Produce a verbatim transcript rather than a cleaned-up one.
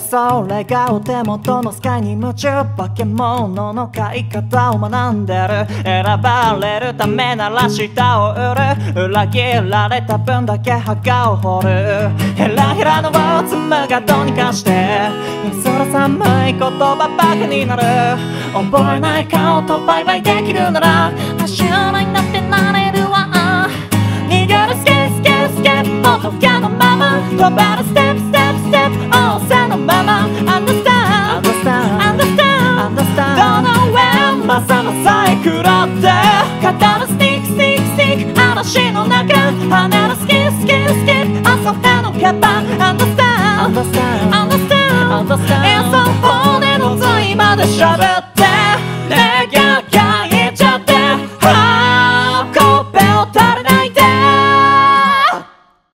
それがお手元のスカイに夢中、化け物の飼い方を学んでる。選ばれるためなら舌を売る、裏切られた分だけ墓を掘る。ヘラヘラの大妻がどうにかしてそら寒い言葉バカになる。覚えない顔とバイバイできるなら多種類になってなれるわ。逃げるスケスケスケ元気のまま飛ばるステップステップステップ王さのまま Understand Understand Understand Don't know when まさまさえ食らって語るスティックスティックスティック嵐の中離るスキッスキッスキッ朝日のカバン Understand Understand Understand 演奏骨の髄までしゃべる。